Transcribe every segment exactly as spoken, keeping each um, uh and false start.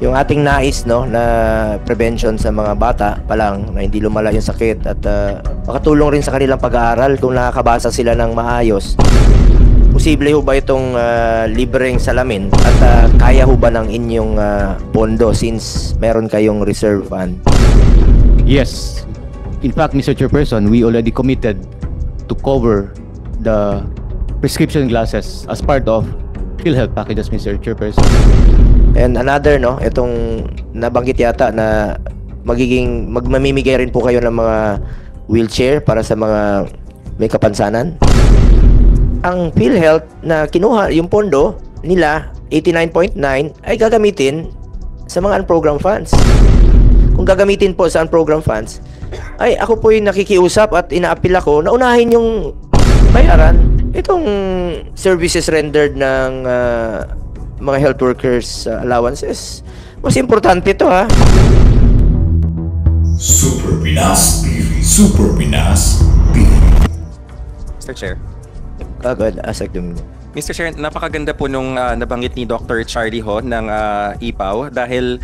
yung ating nais, no, na prevention sa mga bata pa lang na hindi lumala yung sakit, at uh, makatulong rin sa kanilang pag-aaral kung nakakabasa sila ng maayos. Posible ho ba itong uh, libreng salamin, at uh, kaya ho ba ng inyong uh, pondo since meron kayong reserve fund? Yes. In fact, Mister Chairperson, we already committed to cover the prescription glasses as part of PhilHealth packages, Mister Chairperson. And another, no, itong nabanggit yata na magiging magmamimigay rin po kayo ng mga wheelchair para sa mga may kapansanan. Ang PhilHealth na kinuha yung pondo nila, eighty-nine point nine, ay gagamitin sa mga unprogrammed funds. Kung gagamitin po sa unprogrammed funds, ay ako po yung nakikiusap at inaapil ako na unahin yung bayaran itong services rendered ng uh, mga health workers uh, allowances. Mas importante ito, ha. Super Pinas T V. Super Pinas T V. Mister Chair. Ah, go ahead. Ask them. Mister Chair, napakaganda po nung uh, nabanggit ni Doctor Charlie Ho ng uh, I P A W, dahil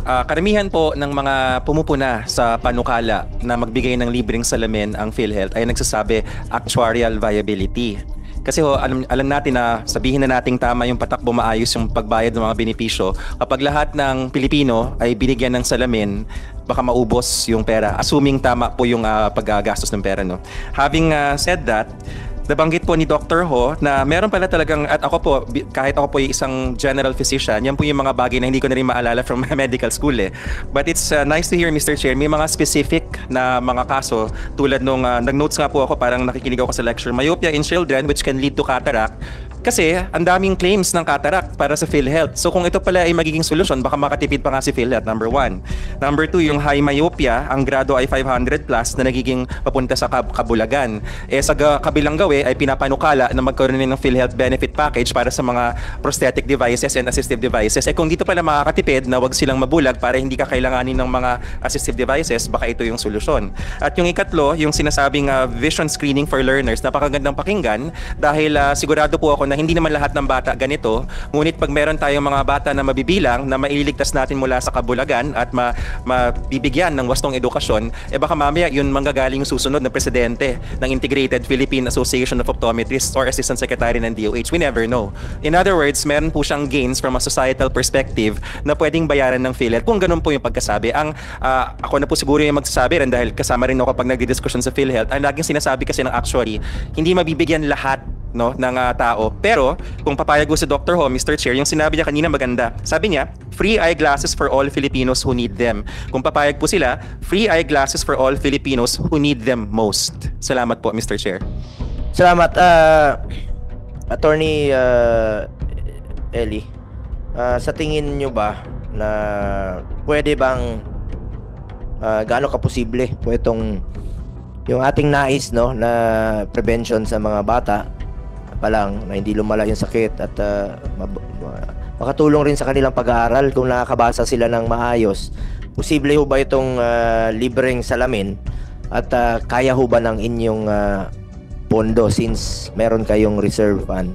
Uh, karamihan po ng mga pumupuna sa panukala na magbigay ng libreng salamin ang PhilHealth ay nagsasabi actuarial viability. Kasi ho, alam, alam natin na, sabihin na nating tama yung patakbo, maayos yung pagbayad ng mga benepisyo. Kapag lahat ng Pilipino ay binigyan ng salamin, baka maubos yung pera, assuming tama po yung uh, paggastos ng pera, no? Having uh, said that, nabanggit po ni Doctor Ho na meron pala talagang, at ako po, kahit ako po yung isang general physician, yan po yung mga bagay na hindi ko na rin maalala from medical school eh. But it's uh, nice to hear, Mister Chair, may mga specific na mga kaso tulad nung, uh, nag-notes nga po ako, parang nakikinig ako sa lecture, myopia in children which can lead to cataract. Kasi ang daming claims ng cataract para sa PhilHealth. So kung ito pala ay magiging solusyon, baka makatipid pa nga si PhilHealth, number one. Number two, yung high myopia, ang grado ay five hundred plus na nagiging papunta sa Kab Kabulagan. Eh sa kabilang gawi, ay pinapanukala na magkaroon din ng PhilHealth benefit package para sa mga prosthetic devices and assistive devices. Eh kung dito pala makakatipid na wag silang mabulag para hindi ka kailanganin ng mga assistive devices, baka ito yung solusyon. At yung ikatlo, yung sinasabing uh, vision screening for learners, napakagandang pakinggan dahil uh, sigurado po ako na hindi naman lahat ng bata ganito, ngunit pag meron tayong mga bata na mabibilang na mailigtas natin mula sa kabulagan at ma mabibigyan ng wastong edukasyon, eh baka mamaya yun manggagaling yung susunod na presidente ng Integrated Philippine Association of Optometrists or Assistant Secretary ng D O H. We never know. In other words, meron po siyang gains from a societal perspective na pwedeng bayaran ng PhilHealth. Kung ganun po yung pagkasabi. Ang, uh, ako na po siguro yung magsasabi rin dahil kasama rin ako pag nagdi-discussion sa PhilHealth. Ang laging sinasabi kasi ng actuary, hindi mabibigyan lahat, no, ng uh, tao. Pero kung papayag ko si Doctor Ho, Mister Chair, yung sinabi niya kanina maganda. Sabi niya, free eyeglasses for all Filipinos who need them. Kung papayag po sila, free eyeglasses for all Filipinos who need them most. Salamat po, Mister Chair. Salamat, uh, Attorney uh, Ellie. Uh, sa tingin nyo ba na pwede bang uh, gaano ka posible po itong yung ating nais, no, na prevention sa mga bata pa lang na hindi lumala yung sakit, at uh, makatulong rin sa kanilang pag-aaral kung nakakabasa sila ng maayos? Posible ho ba itong uh, libreng salamin, at uh, kaya ho ba ng inyong uh, pondo since meron kayong reserve fund?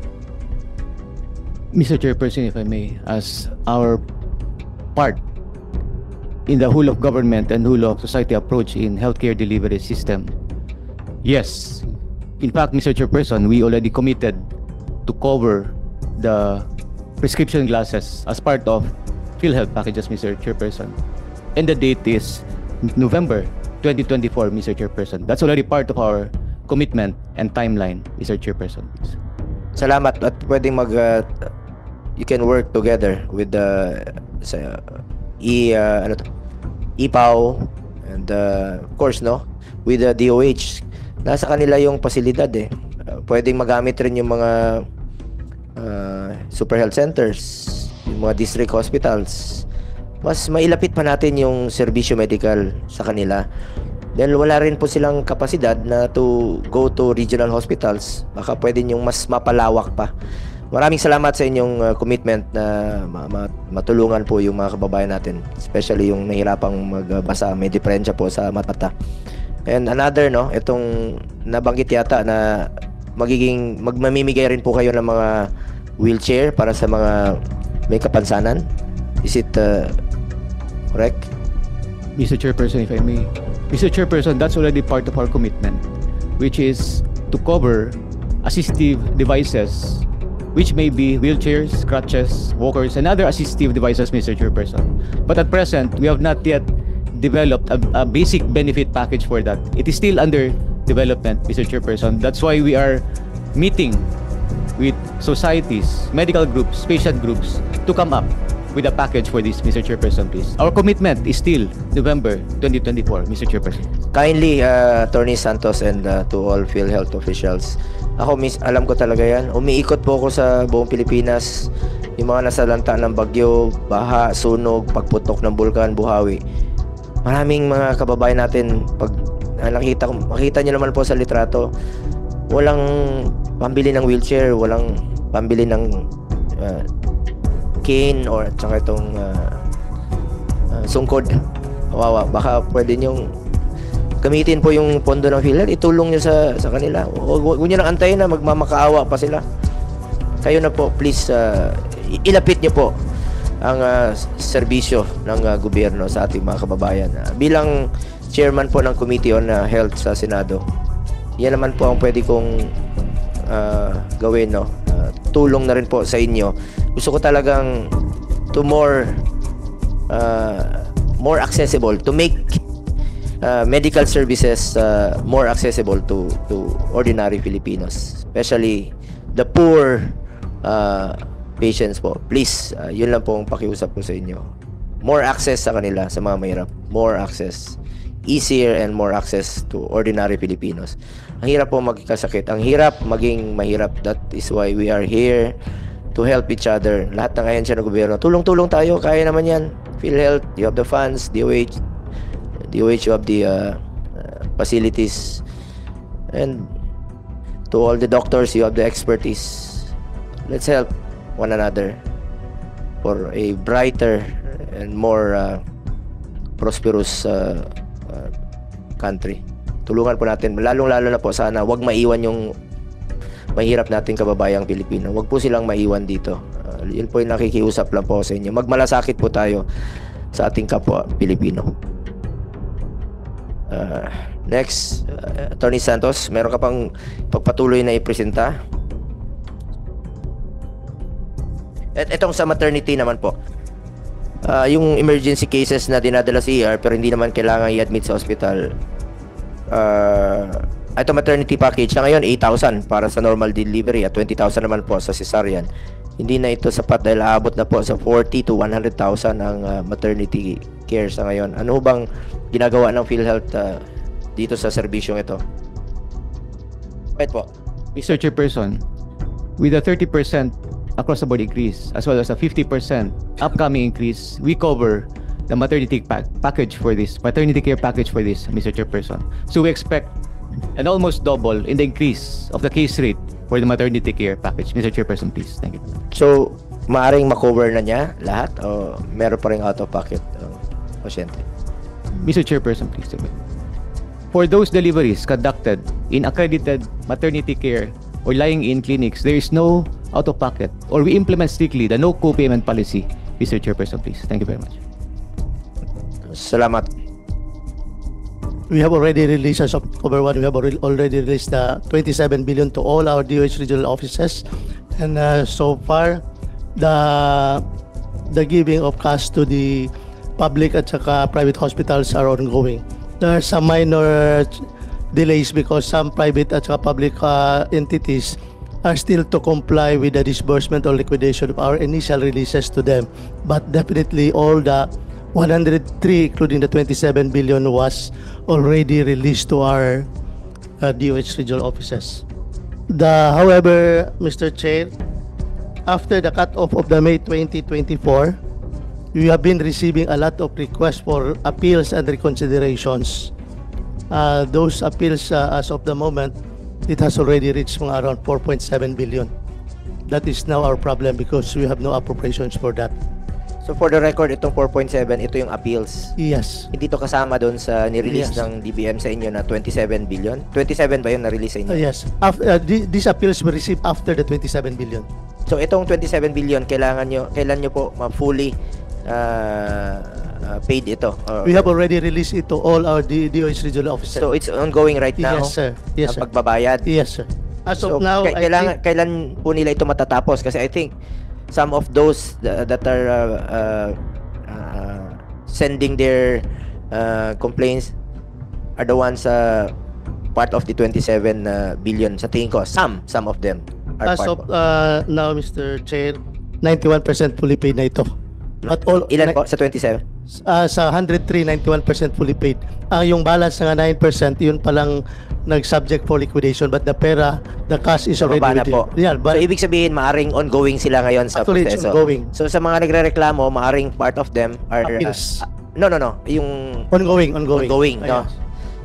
Mister Chairperson, if I may, as our part in the whole of government and whole of society approach in healthcare delivery system, yes. In fact, Mister Chairperson, we already committed to cover the prescription glasses as part of PhilHealth packages, Mister Chairperson. And the date is November twenty twenty-four, Mister Chairperson. That's already part of our commitment and timeline, Mister Chairperson. Salamat, at pwedeng mag uh, you can work together with the uh, e uh, ano to, I P A W, and uh, of course, no, with the D O H. Nasa kanila yung pasilidad eh. Uh, pwedeng magamit rin yung mga uh, super health centers, yung mga district hospitals. Mas mailapit pa natin yung serbisyo medical sa kanila. Dahil wala rin po silang kapasidad na to go to regional hospitals, baka pwede yung mas mapalawak pa. Maraming salamat sa inyong uh, commitment na ma ma matulungan po yung mga kababayan natin, especially yung nahirapang magbasa, may diferensya po sa mata. And another, no, itong nabanggit yata na magiging magmamimigay rin po kayo ng mga wheelchair para sa mga may kapansanan. Is it uh, correct? Mister Chairperson, if I may. Mister Chairperson, that's already part of our commitment, which is to cover assistive devices, which may be wheelchairs, crutches, walkers, and other assistive devices, Mister Chairperson. But at present, we have not yet developed a, a basic benefit package for that. It is still under development, Mister Chairperson. That's why we are meeting with societies, medical groups, patient groups to come up with a package for this, Mister Chairperson, please. Our commitment is still November twenty twenty-four, Mister Chairperson. Kindly, uh, Attorney Santos and uh, to all PhilHealth officials, ako, miss, alam ko talaga yan. Umiikot po ako sa buong Pilipinas, yung mga nasalanta ng bagyo, baha, sunog, pagputok ng bulkan, buhawi. Maraming mga kababayan natin, pag ah, nakita, makita nyo naman po sa litrato, walang pambili ng wheelchair, walang pambili ng uh, cane or tsaka itong uh, uh, sungkod. Wawa, baka pwede nyo gamitin po yung pondo ng PhilHealth, itulong nyo sa, sa kanila. Huwag nyo nang antayin na magmamakaawa pa sila. Kayo na po, please, uh, ilapit nyo po ang uh, serbisyo ng uh, gobyerno sa ating mga kababayan. Uh, bilang chairman po ng Committee on uh, Health sa Senado, yan naman po ang pwede kong uh, gawin, no? Uh, tulong na rin po sa inyo. Gusto ko talagang to more uh, more accessible, to make uh, medical services uh, more accessible to to ordinary Filipinos, especially the poor uh, patients po. Please, uh, yun lang po ang pakiusap ko sa inyo. More access sa kanila, sa mga mahirap. More access. Easier and more access to ordinary Filipinos. Ang hirap po magkasakit. Ang hirap maging mahirap. That is why we are here, to help each other. Lahat na ngayon siya ng gobyerno. Tulong-tulong tayo. Kaya naman yan. PhilHealth, you have the funds. D O H, D O H, you have the uh, uh, facilities. And to all the doctors, you have the expertise. Let's help one another for a brighter and more uh, prosperous uh, uh, country. Tulungan po natin. Lalong-lalo na po, sana wag maiwan yung mahirap nating kababayang Pilipino. Huwag po silang maiwan dito. Uh, yun po yung nakikiusap lang po sa inyo. Magmalasakit po tayo sa ating kapwa Pilipino. Uh, next, uh, Attorney Santos, meron ka pang pagpatuloy na ipresenta? At itong sa maternity naman po. Uh, yung emergency cases na dinadala sa E R pero hindi naman kailangan i-admit sa hospital. Uh, Ito maternity package na ngayon, eight thousand para sa normal delivery at twenty thousand naman po sa cesarean. Hindi na ito sapat dahil aabot na po sa forty to one hundred thousand ang uh, maternity care sa ngayon. Ano bang ginagawa ng PhilHealth uh, dito sa serbisyong ito? Wait po. Mister Chairperson, with a thirty percent across the board increase as well as a fifty percent upcoming increase, we cover the maternity pack package for this, maternity care package for this, Mister Chairperson. So we expect and almost double in the increase of the case rate for the maternity care package. Mister Chairperson, please. Thank you. So, maaaring makover na niya lahat o meron pa rin out-of-pocket pasyente? Mister Chairperson, please. For those deliveries conducted in accredited maternity care or lying-in clinics, there is no out-of-pocket, or we implement strictly the no co-payment policy. Mister Chairperson, please. Thank you very much. Salamat. We have already released, as of October first, we have already released the uh, twenty-seven billion to all our D O H regional offices, and uh, so far, the the giving of cash to the public at saka private hospitals are ongoing. There are some minor delays because some private at saka public uh, entities are still to comply with the disbursement or liquidation of our initial releases to them, but definitely all the one hundred three, including the twenty-seven billion, was already released to our uh, D O H regional offices. The, however, Mister Chair, after the cutoff of the May twenty twenty-four, we have been receiving a lot of requests for appeals and reconsiderations. Uh, those appeals, uh, as of the moment, it has already reached around four point seven billion. That is now our problem because we have no appropriations for that. So for the record, itong four point seven, ito yung appeals. Yes. Hindi to kasama doon sa nirelease yes. ng D B M sa inyo na twenty-seven billion. twenty-seven ba yun na-release sa inyo? Uh, yes. After, uh, th these appeals were received after the twenty-seven billion. So itong twenty-seven billion, kailangan nyo, kailan nyo po ma-fully uh, uh, paid ito. Or, we have already released it to all our D O H regional officers. So it's ongoing right now? Yes, sir. Yes, sir. Pagbabayad? Yes, sir. As of so, now, I think... Kailan po nila ito matatapos? Kasi I think some of those that are uh, uh, uh, sending their uh, complaints are the ones uh, part of the twenty-seven uh, billion. Sa tingin ko, some, some of them. As of uh, now, Mister Chair, ninety-one percent fully paid na ito. At all, ilan po sa twenty-seven? Uh, sa one oh three, ninety-one percent fully paid. Ang uh, yung balance na nine percent, yun palang nag-subject for liquidation, but the pera, the cash is already with you. Yeah, but, so ibig sabihin, maaring ongoing sila ngayon sa proseso. Ongoing. So sa mga nagre-reklamo, maaring part of them are... Uh, uh, no, no, no. Yung... Ongoing, ongoing. Ongoing, no?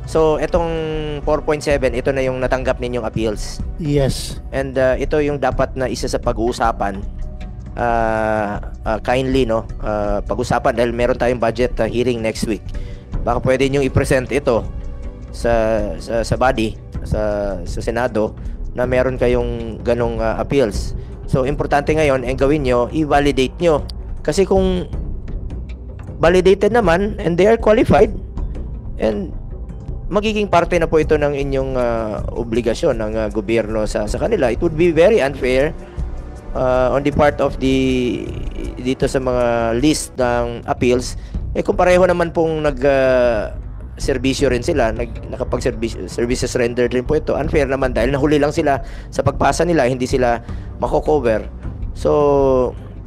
So, itong four point seven, ito na yung natanggap ninyong appeals. Yes. And uh, ito yung dapat na isa sa pag-uusapan. Uh, uh, kindly, no? Uh, pag-usapan dahil meron tayong budget uh, hearing next week. Baka pwede nyong i-present ito sa, sa, sa body, sa, sa Senado, na meron kayong ganong uh, appeals. So, importante ngayon, ang gawin nyo, i-validate nyo. Kasi kung validated naman, and they are qualified, and magiging parte na po ito ng inyong uh, obligasyon ng uh, gobyerno sa, sa kanila. It would be very unfair uh, on the part of the dito sa mga list ng appeals. Eh kung pareho naman pong nag uh, servisyo rin sila, nag, nakapag-servisyo, services rendered rin po ito. Unfair naman dahil nahuli lang sila sa pagpasa nila, hindi sila mako-cover. So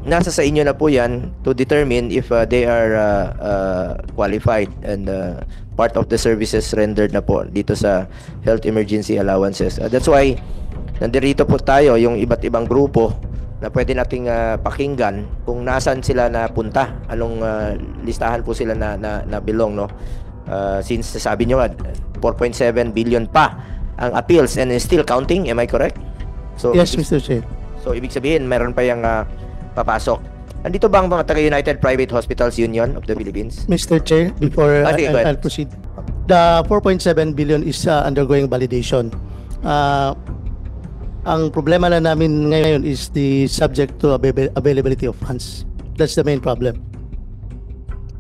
nasa sa inyo na po yan to determine if uh, they are uh, uh, qualified and uh, part of the services rendered na po dito sa health emergency allowances. Uh, that's why nandito po tayo yung iba't ibang grupo na pwede nating uh, pakinggan kung nasan sila napunta, anong uh, listahan po sila na, na, na belong, no? Uh, since sabi nyo nga four point seven billion pa ang appeals and still counting, am I correct? So, yes, Mister Chair. So ibig sabihin meron pa yung uh, papasok. Andito ba ang mga taga United Private Hospitals Union of the Philippines? Mister Chair, before uh, okay, I, I'll proceed, the four point seven billion is uh, undergoing validation. Uh, ang problema na namin ngayon is the subject to availability of funds. That's the main problem.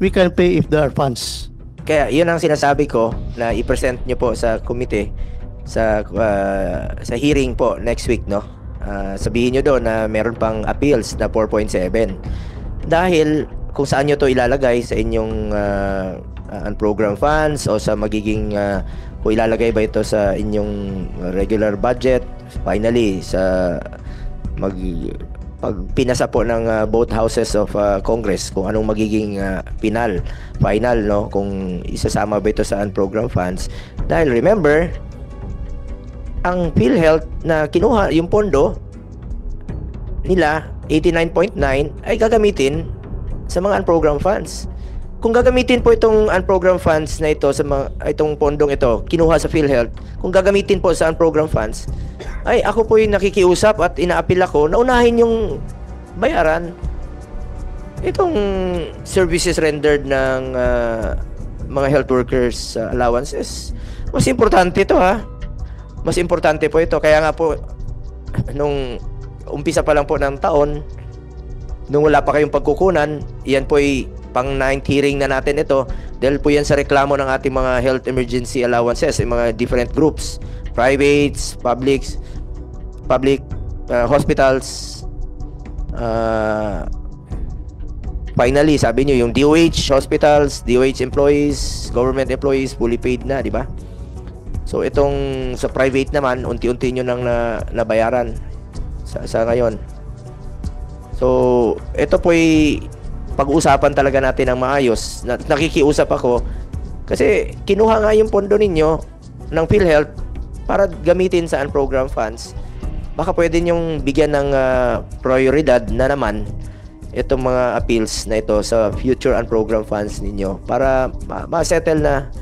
We can pay if there are funds. Kaya yun ang sinasabi ko na i-present nyo po sa committee sa uh, sa hearing po next week, no? Uh, sabihin nyo doon na meron pang appeals na four point seven. Dahil kung saan nyo to ilalagay, sa inyong uh, unprogrammed funds o sa magiging uh, kung ilalagay ba ito sa inyong regular budget, finally sa mag, pag pinasa po ng uh, both houses of uh, Congress kung anong magiging uh, final, final, no? Kung isasama ba ito sa unprogrammed funds. Dahil remember, ang PhilHealth na kinuha yung pondo nila eighty-nine point nine ay gagamitin sa mga unprogrammed funds. Kung gagamitin po itong unprogrammed funds na ito sa mga itong pondong ito kinuha sa PhilHealth, kung gagamitin po sa unprogrammed funds, ay ako po yung nakikiusap at inaapil ako na unahin yung bayaran itong services rendered ng uh, mga health workers uh, allowances. Mas importante ito, ha. Mas importante po ito. Kaya nga po, nung umpisa pa lang po ng taon, nung wala pa kayong pagkukunan, yan po ay pang ninth hearing na natin ito. Dahil po yan sa reklamo ng ating mga health emergency allowances, yung mga different groups, privates, publics, public uh, hospitals. Uh, finally, sabi nyo, yung D O H hospitals, D O H employees, government employees, fully paid na, di ba? So itong sa private naman, unti-unti nyo nang na, nabayaran sa, sa ngayon. So ito po'y pag-uusapan talaga natin ng maayos. Na, nakikiusap ako kasi kinuha nga yung pondo ninyo ng PhilHealth para gamitin sa unprogrammed funds. Baka pwede nyong bigyan ng uh, prioridad na naman itong mga appeals na ito sa future unprogrammed funds ninyo para ma-settle ma na.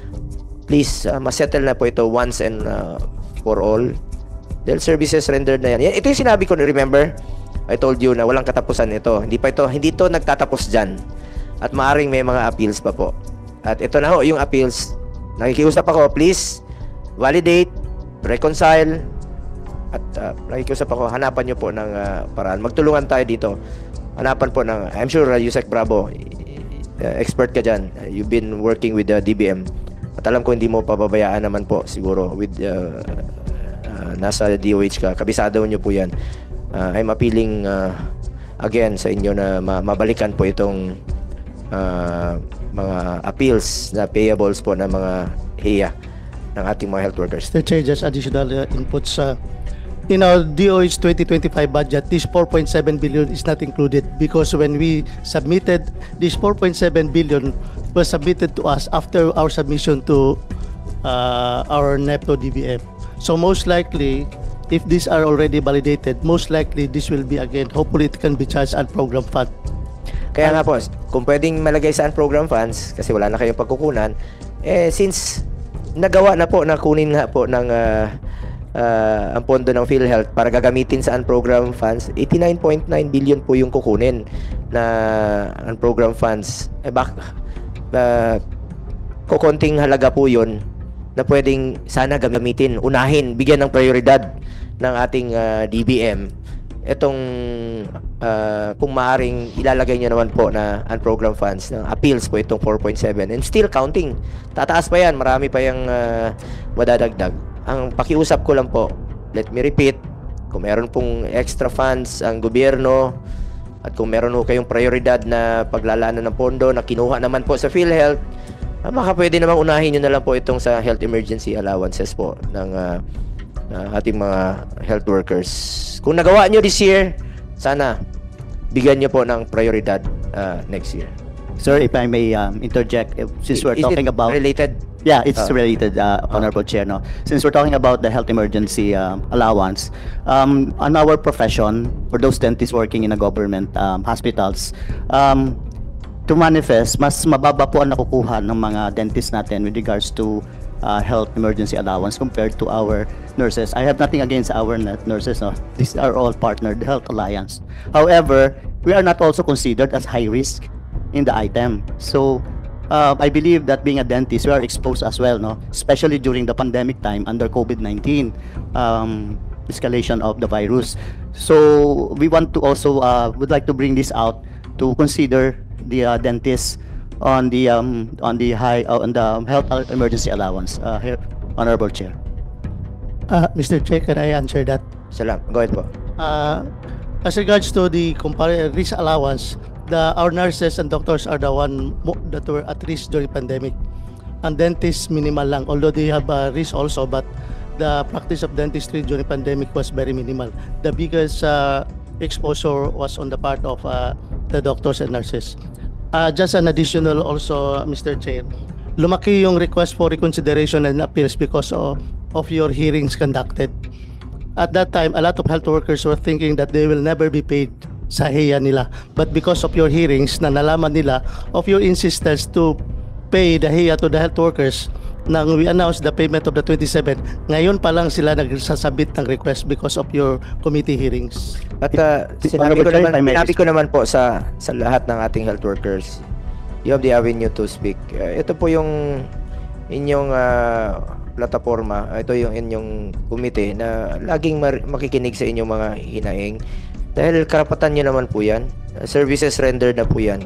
Please, uh, masettle na po ito once and uh, for all. Dahil services rendered na yan. Ito yung sinabi ko, remember? I told you na walang katapusan ito. Hindi pa ito, hindi ito nagtatapos dyan. At maaring may mga appeals pa po. At ito na ho, yung appeals. Nakikiusap ako, please, validate, reconcile, at uh, nakikiusap ako, hanapan nyo po ng uh, paraan. Magtulungan tayo dito. Hanapan po ng, I'm sure, uh, Yusek Bravo, uh, expert ka dyan. You've been working with the uh, D B M. At alam ko hindi mo pababayaan naman po siguro with uh, uh, nasa D O H ka. Kabisado nyo po yan. Uh, I'm appealing uh, again sa inyo na ma mabalikan po itong uh, mga appeals na payables po ng mga H E A ng ating mga health workers. The Chair, just additional uh, input sa in our D O H twenty twenty-five budget, this four point seven billion is not included because when we submitted, this four point seven billion was submitted to us after our submission to uh, our NEPTO D B M. So most likely, if these are already validated, most likely this will be again, hopefully it can be charged on program fund. Kaya nga po, kung pwedeng malagay saan program funds, kasi wala na kayong pagkukunan, eh since nagawa na po na kunin nga po ng uh, uh, ang pondo ng PhilHealth para gagamitin saan program funds, eighty-nine point nine billion po yung kukunin na ang program funds. Eh bak, uh, kukunting halaga po yun na pwedeng sana gamitin, unahin, bigyan ng prioridad ng ating uh, D B M. Itong uh, kung maaring ilalagay nyo naman po na unprogrammed funds ng appeals po itong four point seven and still counting. Tataas pa yan, marami pa yung uh, madadagdag. Ang pakiusap ko lang po, let me repeat, kung meron pong extra funds ang gobyerno at kung meron po kayong prioridad na paglalaanan ng pondo na kinuha naman po sa PhilHealth, uh, maka pwede namang unahin nyo na lang po itong sa health emergency allowances po ng uh, Uh, ating mga health workers. Kung nagawa nyo this year, sana bigyan nyo po ng prioridad uh, next year. Sir, if I may um, interject, if, since we're Is talking about... related? Yeah, it's uh, related, uh, Honorable uh, Chair. No? Since we're talking about the health emergency uh, allowance, um, on our profession, for those dentists working in the government um, hospitals, um, to manifest, mas mababa po ang nakukuha ng mga dentists natin with regards to Uh, health emergency allowance compared to our nurses. I have nothing against our nurses. No? These are all partnered health alliance. However, we are not also considered as high risk in the item. So uh, I believe that being a dentist, we are exposed as well, no? Especially during the pandemic time under COVID nineteen um, escalation of the virus. So we want to also uh, would like to bring this out to consider the uh, dentists on the um, on the high uh, on the health emergency allowance, uh, here, Honorable Chair. Uh, Mister Chair, can I answer that? Salamat. Go ahead po. Uh, as regards to the risk allowance, the our nurses and doctors are the one that were at risk during pandemic, and dentists minimal lang. Although they have a risk also, but the practice of dentistry during pandemic was very minimal. The biggest uh, exposure was on the part of uh, the doctors and nurses. Uh, just an additional also, Mister Chair, lumaki yung request for reconsideration and appeals because of, of your hearings conducted. At that time, a lot of health workers were thinking that they will never be paid sa H E A nila. But because of your hearings, na nalaman nila of your insistence to pay the H E A to the health workers, nang we announced the payment of the twenty-seven, ngayon pa lang sila nagsasabit ng request because of your committee hearings. At uh, sinabi, ko naman, sinabi ko naman po sa, sa lahat ng ating health workers, you have the avenue to speak. Uh, ito po yung inyong uh, plataforma, ito yung inyong committee na laging makikinig sa inyong mga hinaing. Dahil karapatan nyo naman po yan. Uh, services rendered na po yan.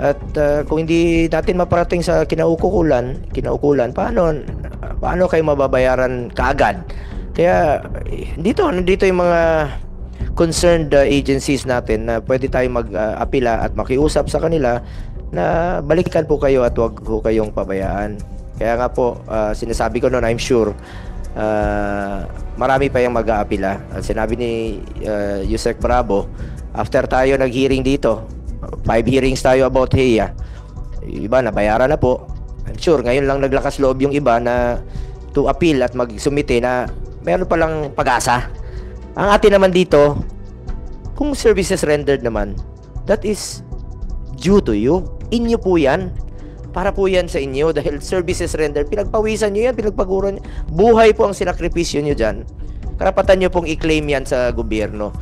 At uh, kung hindi natin maparating sa kinaukulan, kinaukulan, paano paano kayo mababayaran kaagad? Kaya dito, dito yung mga concerned uh, agencies natin na pwede tayong mag-apila uh, at makiusap sa kanila na balikan po kayo at huwag po kayong pabayaan. Kaya nga po, uh, sinasabi ko noon, I'm sure, uh, marami pa yung mag-aapila. At sinabi ni uh, Yusek Bravo, after tayo nag-hearing dito, five hearings tayo about H E A. Iba nabayaran na po. I'm sure ngayon lang naglakas loob yung iba na to appeal at magsumite na meron palang pag-asa. Ang atin naman dito, kung services rendered naman, that is due to you. Inyo po yan. Para po yan sa inyo dahil services rendered, pinagpawisan nyo yan, pinagpaguran nyo. Buhay po ang sinakripisyo nyo dyan. Karapatan nyo pong i-claim yan sa gobyerno.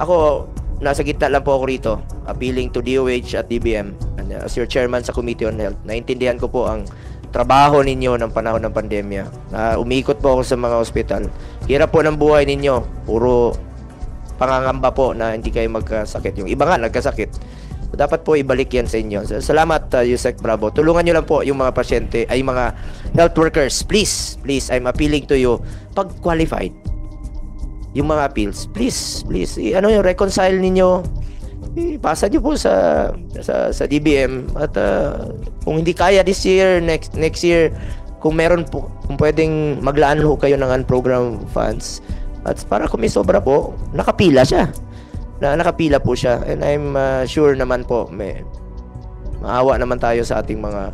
Ako, nasa gitna lang po ako rito, appealing to D O H at D B M. And as your chairman sa Committee on Health, naintindihan ko po ang trabaho ninyo ng panahon ng pandemya. Uh, umiikot po ako sa mga ospital. Hirap po ng buhay ninyo. Puro pangangamba po na hindi kayo magkasakit. Yung iba nga nagkasakit. dapat po ibalik yan sa inyo. So, salamat, uh, Yusek Bravo. Tulungan nyo lang po yung mga pasyente, ay mga health workers. Please, please, I'm appealing to you. Pag qualified, yung mga appeals, please, please, I, ano yung reconcile ninyo, ipasa nyo po sa, sa, sa D B M. At uh, kung hindi kaya this year, next, next year, kung meron po, kung pwedeng maglaan ho kayo ng unprogrammed funds. At para kung may sobra po, nakapila siya. Na, nakapila po siya. And I'm uh, sure naman po, may, maawa naman tayo sa ating mga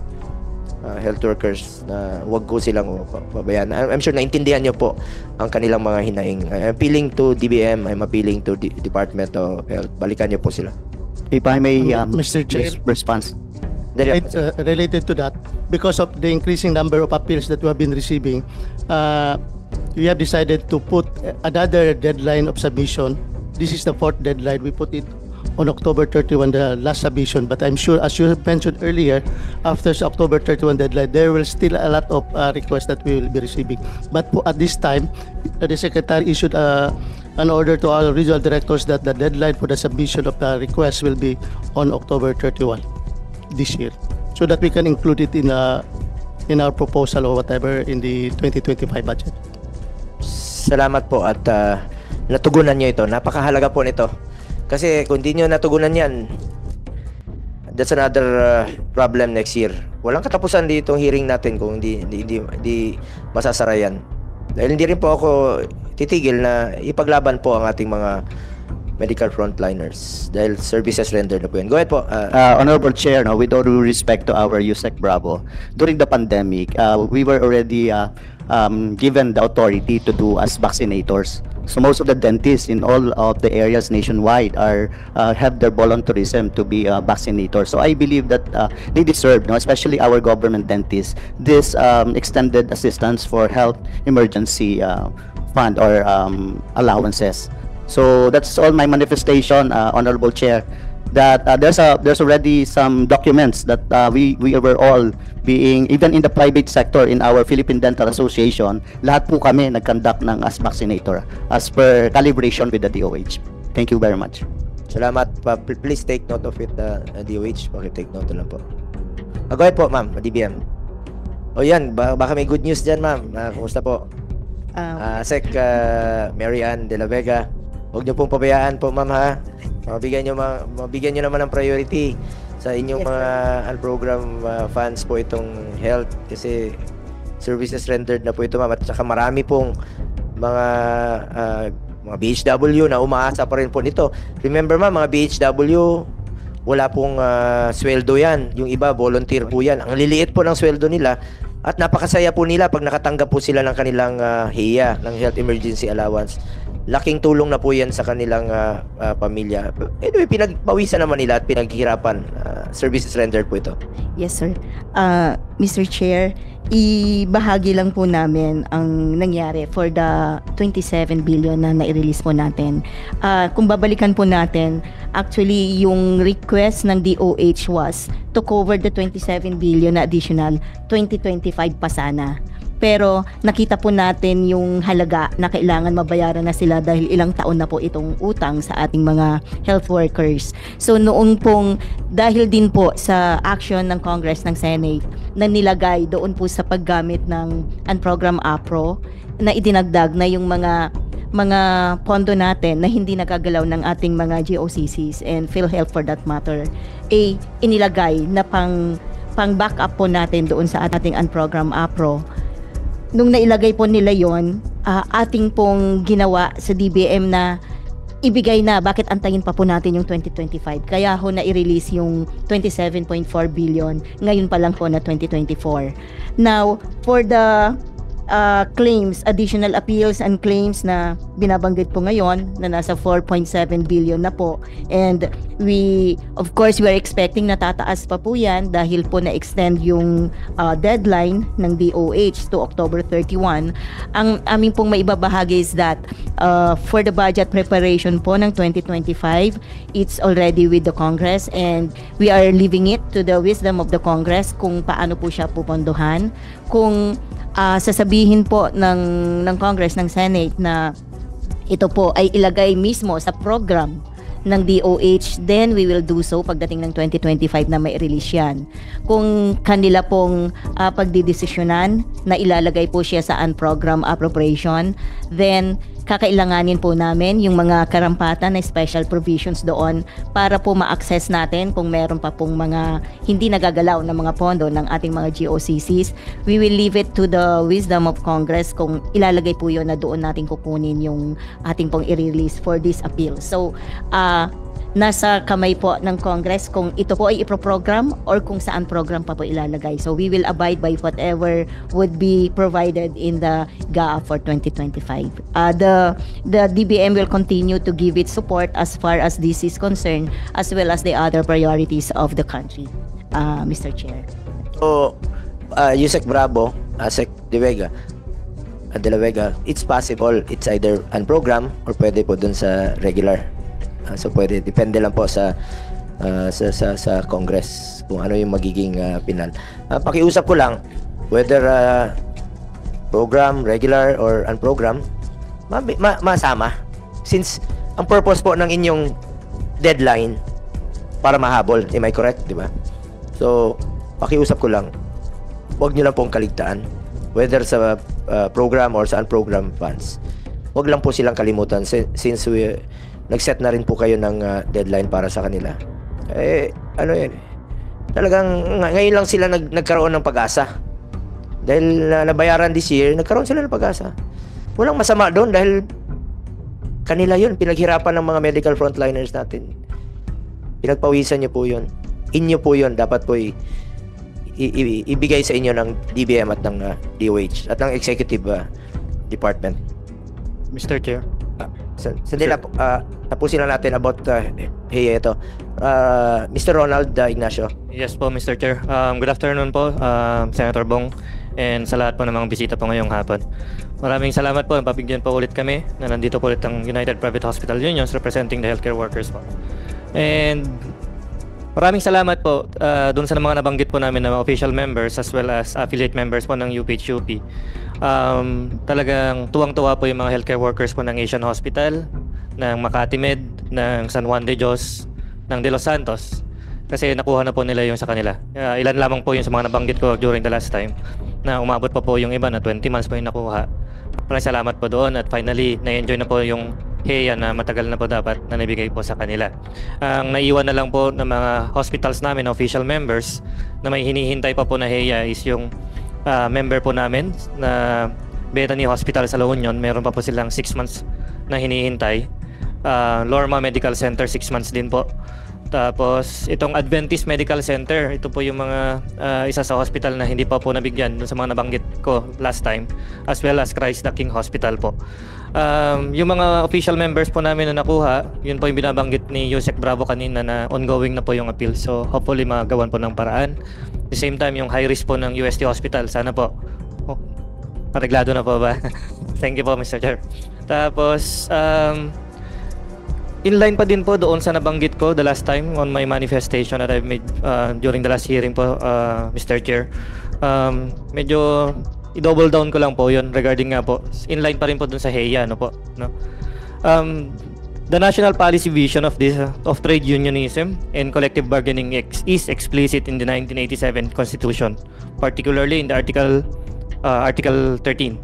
Uh, health workers na uh, wag ko silang pabayaan. I'm, I'm sure naintindihan nyo po ang kanilang mga hinaing. I'm appealing to D B M, I'm appealing to D Department of Health. Balikan nyo po sila. If I may, um, Mister Chair, response. It's uh, related to that, because of the increasing number of appeals that we have been receiving, uh, we have decided to put another deadline of submission. This is the fourth deadline. We put it on October thirty-first, the last submission, but I'm sure, as you mentioned earlier, after the October thirty-first deadline, there will still a lot of uh, requests that we will be receiving. But at this time, the Secretary issued uh, an order to all regional directors that the deadline for the submission of the request will be on October thirty-first this year, so that we can include it in, uh, in our proposal or whatever in the twenty twenty-five budget. Salamat po at uh, natugunan niyo ito. Napakahalaga po nito. Kasi kung di nyo natugunan yan, that's another uh, problem next year. Walang katapusan dito ang hearing natin kung hindi, hindi, hindi, hindi masasara yan. Dahil hindi rin po ako titigil na ipaglaban po ang ating mga medical frontliners. Dahil services rendered na po yan. Go ahead po. Uh, uh, Honorable Chair, no, with all due respect to our Yusek Bravo, during the pandemic, uh, we were already uh, um, given the authority to do as vaccinators. So most of the dentists in all of the areas nationwide are uh, have their volunteerism to be uh, vaccinators. So I believe that uh, they deserve, no, especially our government dentists, this um, extended assistance for health emergency uh, fund or um, allowances. So that's all my manifestation, uh, Honorable Chair. That uh, there's a there's already some documents that uh, we we were all being, even in the private sector, in our Philippine Dental Association, lahat po kami nag-conduct ng as vaccinator as per calibration with the D O H. Thank you very much. Salamat pa. Please take note of it, uh, D O H. Paki-take note lang po. Ah, go ahead po, ma'am, D B M. O yan, baka may good news dyan, ma'am. Uh, kumusta po? Uh, uh, Sec uh, Mary Ann De La Vega. Huwag niyo pong pabayaan po, ma'am, ha. Mabigyan nyo, mabigyan nyo naman ng priority sa inyong yes, mga unprogrammed uh, funds po itong health, kasi services rendered na po ito, ma'am. At saka marami pong mga uh, mga B H W na umaasa pa rin po nito. Remember, ma'am, mga B H W, wala pong uh, sweldo yan. Yung iba, volunteer po yan. Ang liliit po ng sweldo nila, at napakasaya po nila pag nakatanggap po sila ng kanilang uh, H E A, ng Health Emergency Allowance. Laking tulong na po yan sa kanilang uh, uh, pamilya. Anyway, pinagpawisan naman nila at pinaghirapan. Uh, services rendered po ito. Yes, sir. Uh, Mister Chair, ibahagi lang po namin ang nangyari for the twenty-seven billion na nai-release po natin. Uh, kung babalikan po natin, actually, yung request ng D O H was to cover the twenty-seven billion na additional, twenty twenty-five pa sana. Pero nakita po natin yung halaga na kailangan mabayaran na sila dahil ilang taon na po itong utang sa ating mga health workers. So noong pong, dahil din po sa action ng Congress, ng Senate, na nilagay doon po sa paggamit ng Unprogram APRO, na idinagdag na yung mga mga pondo natin na hindi nakagalaw ng ating mga G O C Cs and PhilHealth for that matter, ay inilagay na pang, pang back up po natin doon sa ating Unprogram APRO. Nung nailagay po nila yon, uh, ating pong ginawa sa D B M na ibigay na, bakit antayin pa po natin yung twenty twenty-five? Kaya ho na i-release yung twenty-seven point four billion ngayon pa lang po na twenty twenty-four. Now, for the uh, claims, additional appeals and claims na binabanggit po ngayon, na nasa four point seven billion na po. And we, of course, we are expecting na tataas pa po yan dahil po na-extend yung uh, deadline ng D O H to October thirty-first. Ang aming pong maibabahagi is that uh, for the budget preparation po ng twenty twenty-five, it's already with the Congress and we are leaving it to the wisdom of the Congress kung paano po siya pupondohan. Kung uh, sasabihin po ng, ng Congress, ng Senate na ito po ay ilagay mismo sa program ng D O H, then we will do so pagdating ng twenty twenty-five na may release yan. Kung kanila pong uh, pagdidesisyonan na ilalagay po siya sa unprogram appropriation, then kakailanganin po namin yung mga karampatan na special provisions doon para po ma-access natin kung meron pa pong mga hindi nagagalaw na mga pondo ng ating mga G O C Cs. We will leave it to the wisdom of Congress kung ilalagay po yun na doon natin kukunin yung ating pong i-release for this appeal. So, uh, nasa kamay po ng Congress kung ito po ay iproprogram or kung saan program pa po ilalagay. So, we will abide by whatever would be provided in the G A A for twenty twenty-five. Uh, the, the D B M will continue to give its support as far as this is concerned, as well as the other priorities of the country. Uh, Mister Chair. So, uh, Yusek Bravo, Asec De Vega, De La Vega, it's possible. It's either unprogram or pwede po dun sa regular. Uh, so pwede, depende lang po sa uh, sa, sa sa Congress kung ano yung magiging uh, pinal. Uh, pakiusap ko lang whether uh, program, regular or unprogram, ma ma masama, since ang purpose po ng inyong deadline para mahabol, am I correct, di ba? So pakiusap ko lang, wag niyo lang pong kaligtaan whether sa uh, program or sa unprogram funds. Wag lang po silang kalimutan, since we nag-set na rin po kayo ng uh, deadline para sa kanila. Eh, ano yan? Talagang ngayon lang sila nag nagkaroon ng pag-asa. Dahil uh, nabayaran this year, nagkaroon sila ng pag-asa. Walang masama doon dahil kanila yun. Pinaghirapan ng mga medical frontliners natin. Pinagpawisan nyo po yun. Inyo po yun. Dapat po ibigay sa inyo ng D B M at ng uh, D O H at ng Executive uh, Department. Mister Chair. Sa, sandali lang, uh, tapusin na natin about uh, hey, ito. Uh, Mister Ronald uh, Ignacio. Yes po, Mister Chair. Um, good afternoon po, uh, Senator Bong, and sa lahat po ng mga bisita po ngayong hapon. Maraming salamat po, napabigyan po ulit kami na nandito po ulit ang United Private Hospital Unions representing the healthcare workers po. And maraming salamat po uh, doon sa mga nabanggit po namin na official members as well as affiliate members po ng U P H U P. Um, talagang tuwang-tuwa po yung mga healthcare workers po ng Asian Hospital, ng Makati Med, ng San Juan de Dios, ng De Los Santos. Kasi nakuha na po nila yung sa kanila. Uh, ilan lamang po yung sa mga nabanggit ko during the last time na umabot pa po yung iba na twenty months po yung nakuha. Maraming salamat po doon at finally na-enjoy na po yung heya na matagal na po dapat na nabigay po sa kanila. Ang naiwan na lang po ng mga hospitals namin, official members, na may hinihintay pa po na heya is yung uh, member po namin na Bethany Hospital sa La Union. Meron pa po silang six months na hinihintay. Uh, Lorma Medical Center, six months din po. Tapos itong Adventist Medical Center, ito po yung mga uh, isa sa hospital na hindi pa po nabigyan dun sa mga nabanggit ko last time, as well as Christ the King Hospital po. Um, yung mga official members po namin na nakuha, yun po yung binabanggit ni Yusek Bravo kanina na ongoing na po yung appeal. So hopefully magawan po ng paraan. At the same time, yung high risk po ng U S T Hospital, sana po. Oh, pareglado na po ba? Thank you po, Mister Chair. Tapos um, inline pa din po doon sa nabanggit ko the last time on my manifestation that I've made uh, during the last hearing po, uh, Mister Chair. Um, medyo i-double down ko lang po yun regarding nga po. Inline pa rin po doon sa HEA, no po. No? Um, the national policy vision of this uh, of trade unionism and collective bargaining ex is explicit in the nineteen eighty-seven Constitution, particularly in the Article uh, Article thirteen.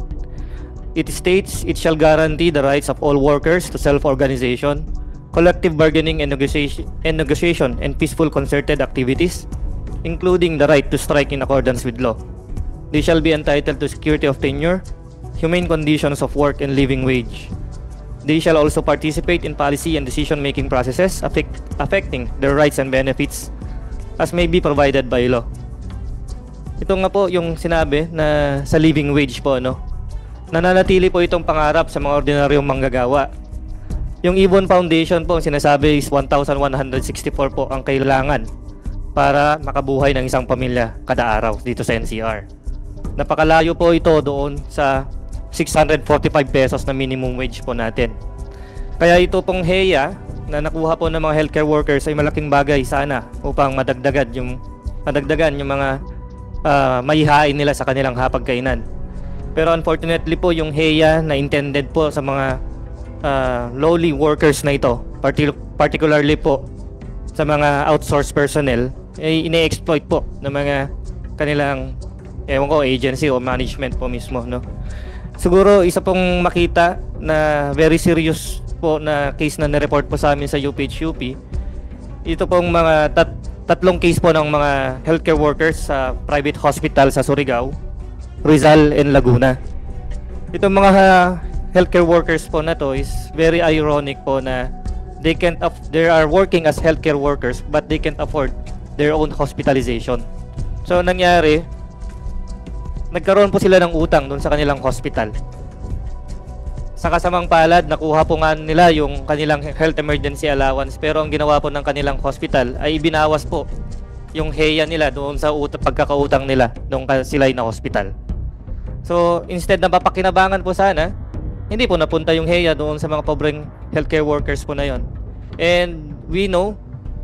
It states it shall guarantee the rights of all workers to self-organization, collective bargaining and negotiation, and negotiation and peaceful concerted activities, including the right to strike in accordance with law. They shall be entitled to security of tenure, humane conditions of work and living wage. They shall also participate in policy and decision-making processes affect, affecting their rights and benefits as may be provided by law. Ito nga po yung sinabi na sa living wage po, no? Nananatili po itong pangarap sa mga ordinaryong manggagawa. Yung Ibon Foundation po, ang sinasabi is one thousand one hundred sixty-four po ang kailangan para makabuhay ng isang pamilya kada araw dito sa N C R. Napakalayo po ito doon sa six hundred forty-five pesos na minimum wage po natin. Kaya ito pong HEA na nakuha po ng mga healthcare workers ay malaking bagay sana upang madagdagan yung, madagdagan yung mga uh, maihain nila sa kanilang hapagkainan. Pero unfortunately po yung HEA na intended po sa mga Uh, lowly workers na ito, particularly po sa mga outsourced personnel, eh, ine-exploit po ng mga kanilang, ewan ko, agency o management po mismo, no? Siguro isa pong makita na very serious po na case na nireport po sa amin sa U P H U P, ito pong mga tat tatlong case po ng mga healthcare workers sa private hospital sa Surigao, Rizal, and Laguna. Itong mga healthcare workers po na to is very ironic po na they can't they are working as healthcare workers but they can't afford their own hospitalization. So nangyari, nagkaroon po sila ng utang doon sa kanilang hospital. Sa kasamang palad, nakuha po nga nila yung kanilang health emergency allowance, pero ang ginawa po ng kanilang hospital ay binawas po yung heya nila doon sa pagkakautang nila nung sila'y na hospital. So instead na mapakinabangan po sana, hindi po napunta yung heya doon sa mga pobreng healthcare workers po na yon. And we know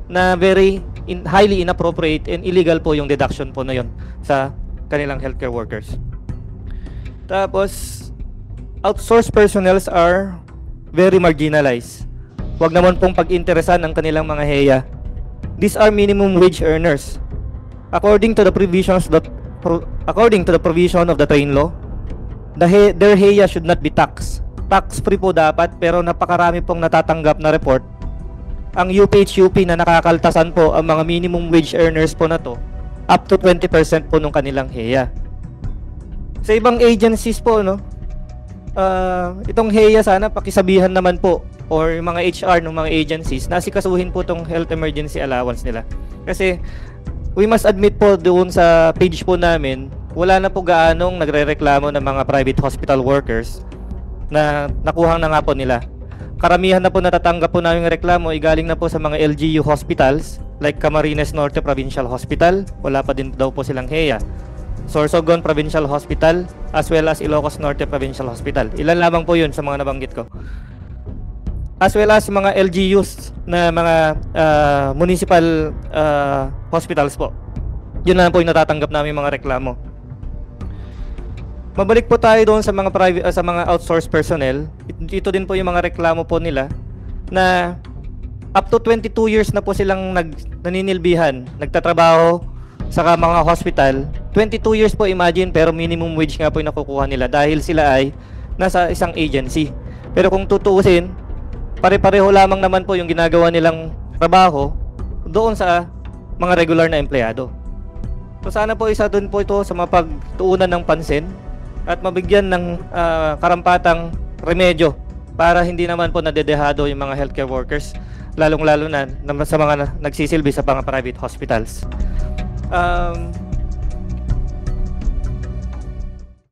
na very in, highly inappropriate and illegal po yung deduction po na yon sa kanilang healthcare workers. Tapos outsourced personnels are very marginalized. Huwag naman pong pag-interesan ang kanilang mga heya. These are minimum wage earners. According to the provisions that, according to the provision of the train law, the he, their heya should not be taxed. Tax-free po dapat, pero napakarami pong natatanggap na report. Ang U P H U P na nakakaltasan po ang mga minimum wage earners po na to, up to twenty percent po nung kanilang heya. Sa ibang agencies po, no? Uh, itong heya sana pakisabihan naman po, or yung mga H R ng mga agencies, nasikasuhin po itong health emergency allowance nila. Kasi we must admit po doon sa page po namin, wala na po gaanong nagre-reklamo ng mga private hospital workers na nakuha na nga po nila. Karamihan na po natatanggap po namin reklamo ay galing na po sa mga L G U hospitals like Camarines Norte Provincial Hospital, wala pa din daw po silang heya. Sorsogon Provincial Hospital as well as Ilocos Norte Provincial Hospital. Ilan lamang po yun sa mga nabanggit ko. As well as mga L G Us na mga uh, municipal uh, hospitals po. Yun lang po yung natatanggap namin mga reklamo. Mabalik po tayo doon sa mga private uh, sa mga outsourced personnel. Ito din po yung mga reklamo po nila na up to twenty-two years na po silang nag, naninilbihan, nagtatrabaho sa mga hospital. Twenty-two years po, imagine, pero minimum wage nga po yung nakukuha nila dahil sila ay nasa isang agency. Pero kung tutuusin, pare-pareho lamang naman po yung ginagawa nilang trabaho doon sa mga regular na empleyado. So sana po isa doon po ito sa mapagtuunan ng pansin at mabigyan ng uh, karampatang remedyo para hindi naman po nadedehado yung mga healthcare workers, lalong-lalo na sa mga nagsisilbi sa mga private hospitals. Um,